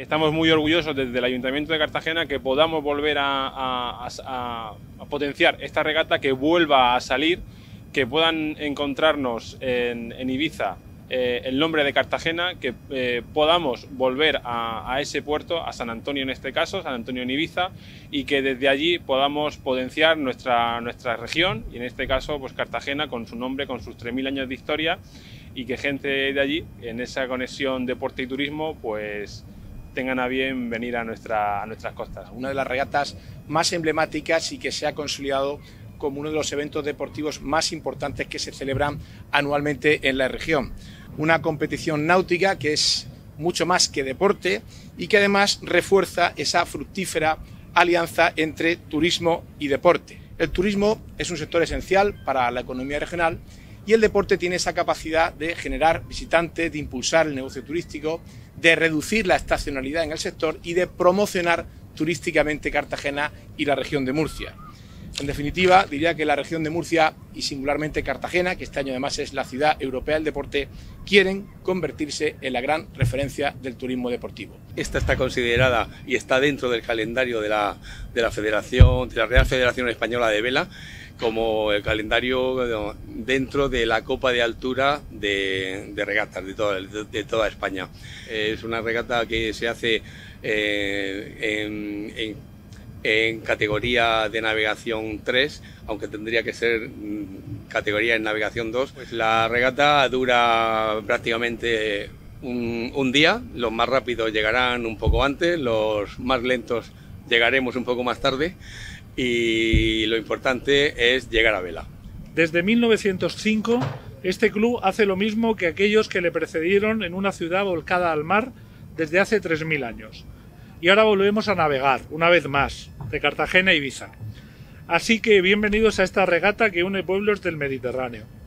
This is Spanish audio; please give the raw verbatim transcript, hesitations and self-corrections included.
Estamos muy orgullosos desde el Ayuntamiento de Cartagena que podamos volver a, a, a, a potenciar esta regata, que vuelva a salir, que puedan encontrarnos en, en Ibiza eh, el nombre de Cartagena, que eh, podamos volver a, a ese puerto, a San Antonio en este caso, San Antonio en Ibiza, y que desde allí podamos potenciar nuestra, nuestra región, y en este caso pues Cartagena con su nombre, con sus tres mil años de historia, y que gente de allí, en esa conexión deporte y turismo, pues tengan a bien venir a, nuestra, a nuestras costas. Una de las regatas más emblemáticas y que se ha consolidado como uno de los eventos deportivos más importantes que se celebran anualmente en la región. Una competición náutica que es mucho más que deporte y que además refuerza esa fructífera alianza entre turismo y deporte. El turismo es un sector esencial para la economía regional y el deporte tiene esa capacidad de generar visitantes, de impulsar el negocio turístico, de reducir la estacionalidad en el sector y de promocionar turísticamente Cartagena y la región de Murcia. En definitiva, diría que la región de Murcia y singularmente Cartagena, que este año además es la ciudad europea del deporte, quieren convertirse en la gran referencia del turismo deportivo. Esta está considerada y está dentro del calendario de la, de la Federación, de la Real Federación Española de Vela, como el calendario dentro de la Copa de Altura de, de regatas de toda, de toda España. Es una regata que se hace eh, en, en en categoría de navegación tres, aunque tendría que ser categoría en navegación dos. Pues la regata dura prácticamente un, un día, los más rápidos llegarán un poco antes, los más lentos llegaremos un poco más tarde y lo importante es llegar a vela. Desde mil novecientos cinco este club hace lo mismo que aquellos que le precedieron en una ciudad volcada al mar desde hace tres mil años. Y ahora volvemos a navegar, una vez más, de Cartagena a Ibiza. Así que bienvenidos a esta regata que une pueblos del Mediterráneo.